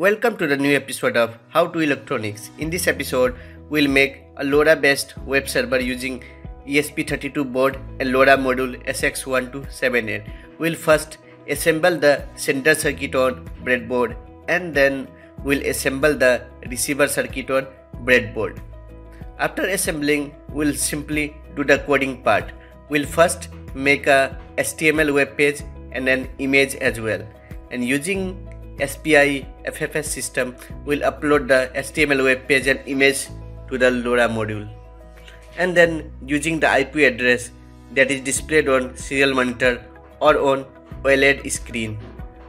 Welcome to the new episode of How To Electronics. In this episode, we'll make a LoRa based web server using ESP32 board and LoRa module SX1278. We'll first assemble the sender circuit on breadboard and then we'll assemble the receiver circuit on breadboard. After assembling, we'll simply do the coding part. We'll first make a HTML web page and an image as well. And using SPI FFS system, will upload the HTML web page and image to the LoRa module, and then using the IP address that is displayed on serial monitor or on OLED screen,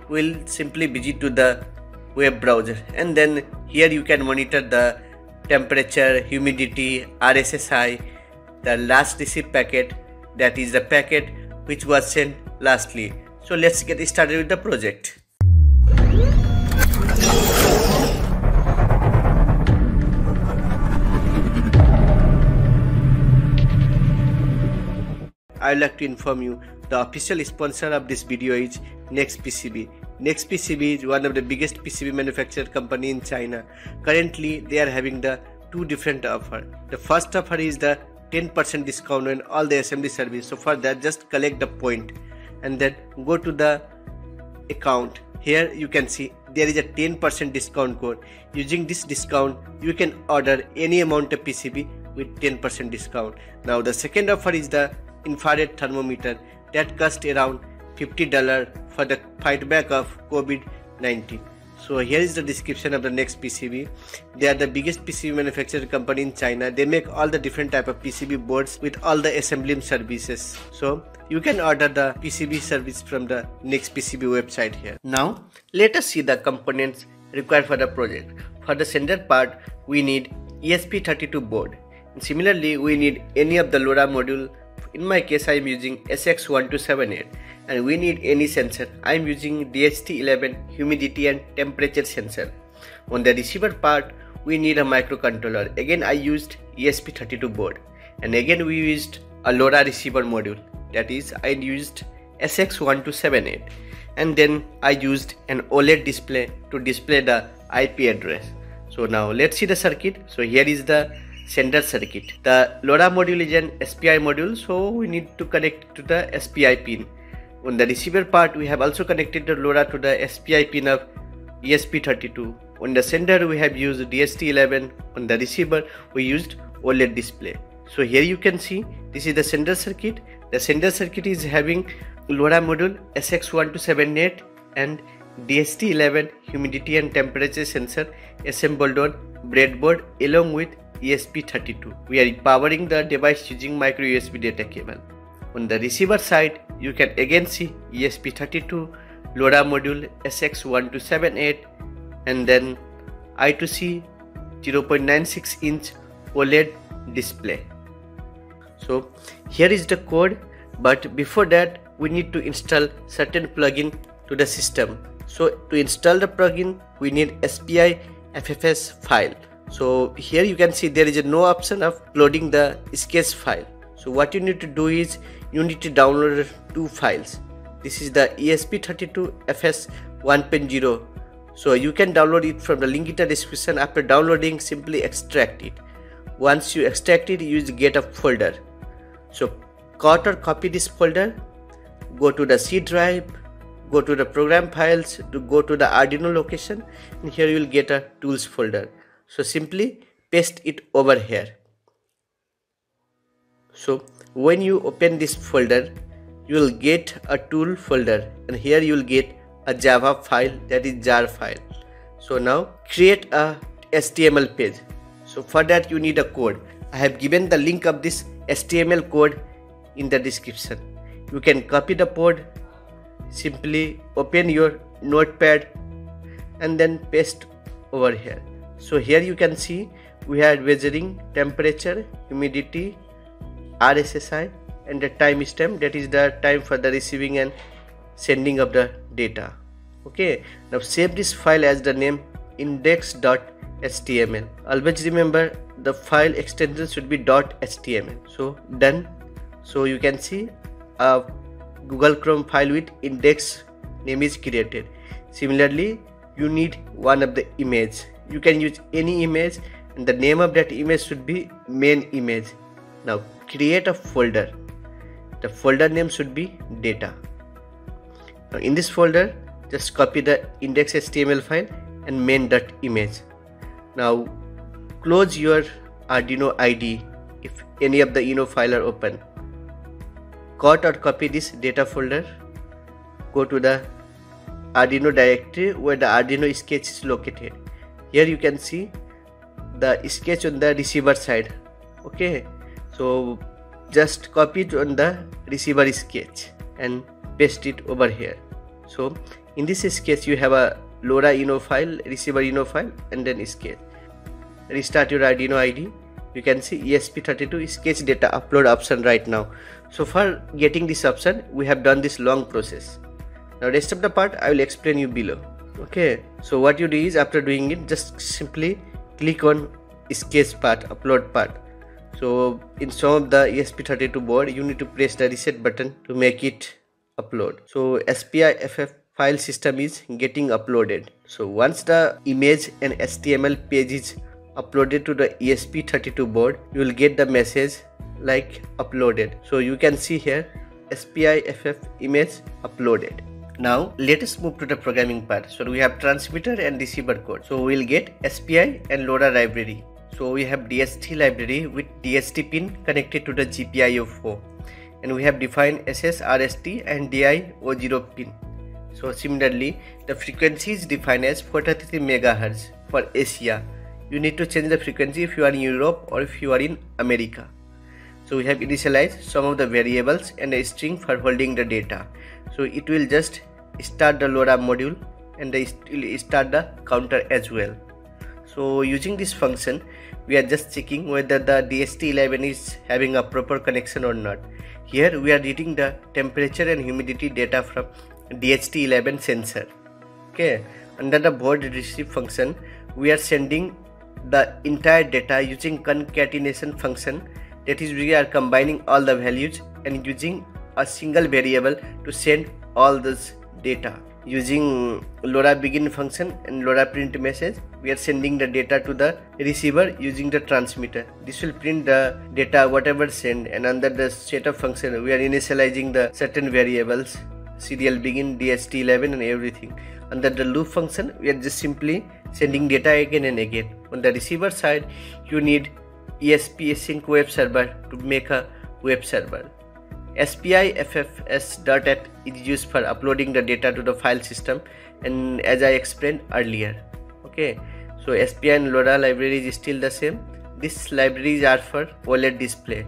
we'll simply visit to the web browser, and then here you can monitor the temperature, humidity, RSSI, the last received packet, that is the packet which was sent lastly. So let's get started with the project. I would like to inform you the official sponsor of this video is Next PCB. Next PCB is one of the biggest PCB manufacturer company in China. Currently, they are having the two different offer. The first offer is the 10% discount on all the assembly service. So for that, just collect the point and then go to the account. Here you can see there is a 10% discount code. Using this discount, you can order any amount of PCB with 10% discount. Now the second offer is the infrared thermometer that cost around $50 for the fightback of COVID-19. So here is the description of the Next PCB. They are the biggest PCB manufacturer company in China. They make all the different type of PCB boards with all the assembly services. So you can order the PCB service from the Next PCB website here. Now let us see the components required for the project. For the sender part, we need ESP32 board. And similarly, we need any of the LoRa module. In my case, I am using SX1278, and we need any sensor. I am using DHT11 humidity and temperature sensor. On the receiver part, we need a microcontroller. Again, I used ESP32 board, and again we used a LoRa receiver module, that is I used SX1278, and then I used an OLED display to display the IP address. So now let's see the circuit. So here is the sender circuit. The LoRa module is an SPI module, so we need to connect to the SPI pin. On the receiver part, we have also connected the LoRa to the SPI pin of ESP32. On the sender, we have used DHT11. On the receiver, we used OLED display. So here you can see this is the sender circuit. The sender circuit is having LoRa module SX1278 and DHT11 humidity and temperature sensor assembled on breadboard along with ESP32. We are powering the device using micro USB data cable. On the receiver side, you can again see ESP32, LoRa module SX1278, and then I2C 0.96 inch OLED display. So here is the code, but before that we need to install certain plugin to the system. So to install the plugin, we need SPI FFS file. So here you can see there is no option of uploading the sketch file. So what you need to do is you need to download two files. This is the ESP32FS 1.0. So you can download it from the link in the description. After downloading, simply extract it. Once you extract it, use get a folder. So cut or copy this folder, go to the C drive, go to the program files, to go to the Arduino location, and here you will get a tools folder. So simply paste it over here. So when you open this folder, you will get a tool folder, and here you will get a Java file, that is jar file. So now create a HTML page. So for that you need a code. I have given the link of this HTML code in the description. You can copy the code, simply open your notepad and then paste over here. So here you can see we are measuring temperature, humidity, RSSI, and the timestamp, that is the time for the receiving and sending of the data. Okay, now save this file as the name index.html. Always remember the file extension should be .html. So done. So you can see a Google Chrome file with index name is created. Similarly, you need one of the image. You can use any image and the name of that image should be main image. Now create a folder. The folder name should be data. Now in this folder, just copy the index.html file and main.image. Now close your Arduino IDE if any of the Ino file are open. Cut or copy this data folder. Go to the Arduino directory where the Arduino sketch is located. Here you can see the sketch on the receiver side. Okay, so just copy it on the receiver sketch and paste it over here. So in this sketch you have a LoRa Ino file, receiver Ino file, and then sketch. Restart your Arduino IDE. You can see ESP32 sketch data upload option right now. So for getting this option, we have done this long process. Now rest of the part I will explain you below. Okay, so what you do is after doing it, just simply click on sketch part, upload part. So in some of the ESP32 board, you need to press the reset button to make it upload. So SPIFFS file system is getting uploaded. So once the image and HTML page is uploaded to the ESP32 board, you will get the message like uploaded. So you can see here SPIFF image uploaded. Now let us move to the programming part. So we have transmitter and receiver code. So we will get SPI and LoRa library. So we have DHT library with DHT pin connected to the GPIO 4, and we have defined SS, RST and DIO0 pin. So similarly, the frequency is defined as 433 MHz for Asia. You need to change the frequency if you are in Europe or if you are in America. So we have initialized some of the variables and a string for holding the data. So it will just start the LoRa module and it will start the counter as well. So using this function, we are just checking whether the DHT11 is having a proper connection or not. Here we are reading the temperature and humidity data from DHT11 sensor. Okay, under the board receive function, we are sending the entire data using concatenation function. That is, we are combining all the values and using a single variable to send all this data. Using LoRa begin function and LoRa print message, we are sending the data to the receiver using the transmitter. This will print the data whatever sent, and under the setup function we are initializing the certain variables, serial begin, DHT11 and everything. Under the loop function, we are just simply sending data again and again. On the receiver side, you need ESP async web server to make a web server. SPIFFS.at is used for uploading the data to the file system, and as I explained earlier. Okay, so SPI and LoRa library is still the same. These libraries are for OLED display.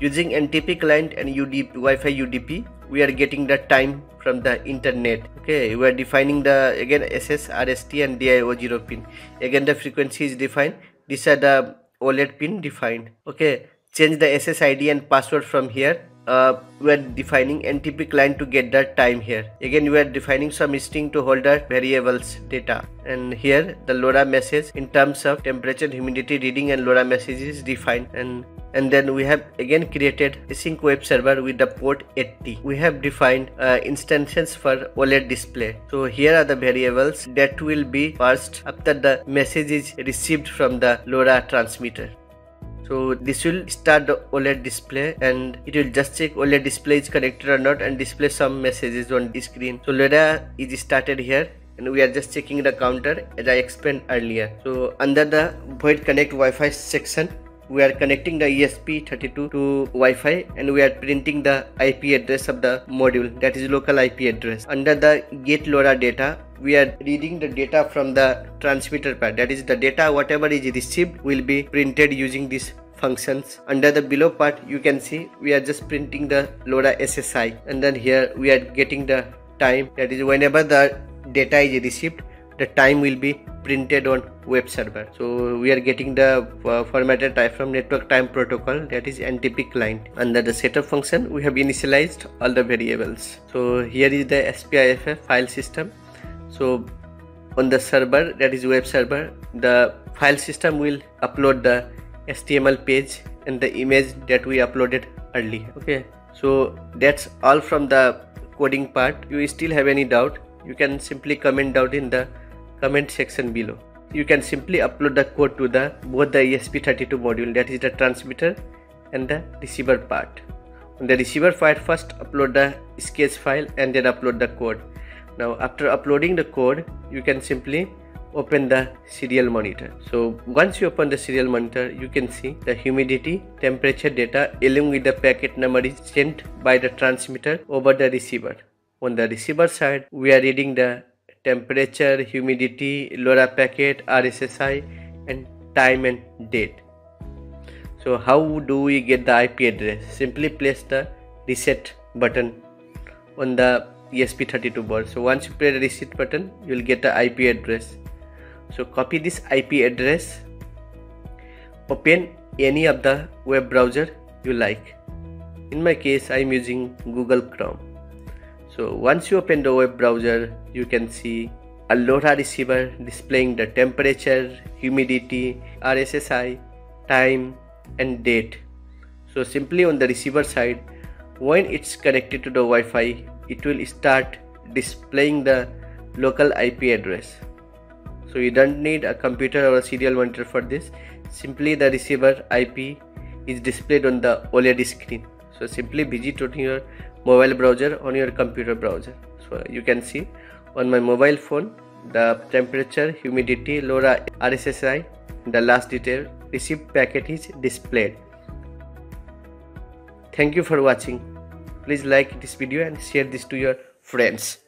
Using NTP client and UDP, Wi-Fi UDP, we are getting the time from the internet. Okay, we are defining the again SS, RST and DIO0 pin. Again the frequency is defined. These are the OLED pin defined. Okay, change the SSID and password from here. We are defining NTP client to get the time here. Again we are defining some string to hold the variables data, and here the LoRa message in terms of temperature, humidity reading and LoRa message is defined, and then we have again created a async web server with the port 80. We have defined instances for OLED display. So here are the variables that will be parsed after the message is received from the LoRa transmitter. So this will start the OLED display and it will just check OLED display is connected or not and display some messages on the screen. So LoRa is started here and we are just checking the counter as I explained earlier. So under the void connect Wi-Fi section, we are connecting the ESP32 to Wi-Fi and we are printing the IP address of the module, that is local IP address. Under the get LoRa data, we are reading the data from the transmitter part, that is the data whatever is received will be printed using these functions. Under the below part, you can see we are just printing the LoRa SSI, and then here we are getting the time, that is whenever the data is received, the time will be printed on web server. So we are getting the formatted type from network time protocol, that is NTP client. Under the setup function, we have initialized all the variables. So here is the SPIFF file system. So on the server, that is web server, the file system will upload the HTML page and the image that we uploaded earlier. Okay, so that's all from the coding part. If you still have any doubt, you can simply comment down in the comment section below. You can simply upload the code to the both the ESP32 module, that is the transmitter and the receiver part. On the receiver part, first upload the sketch file and then upload the code. Now after uploading the code, you can simply open the serial monitor. So once you open the serial monitor, you can see the humidity, temperature data along with the packet number is sent by the transmitter over the receiver. On the receiver side, we are reading the temperature, humidity, LoRa packet, RSSI and time and date. So how do we get the IP address? Simply place the reset button on the ESP32 board. So once you press the reset button, you will get the IP address. So copy this IP address, open any of the web browser you like. In my case, I am using Google Chrome. So once you open the web browser, you can see a LoRa receiver displaying the temperature, humidity, RSSI, time and date. So simply on the receiver side, when it's connected to the Wi-Fi, it will start displaying the local IP address. So you don't need a computer or a serial monitor for this. Simply the receiver IP is displayed on the OLED screen. So simply visit on your mobile browser on your computer browser. So you can see on my mobile phone the temperature, humidity, LoRa, RSSI, the last detail received packet is displayed. Thank you for watching. Please like this video and share this to your friends.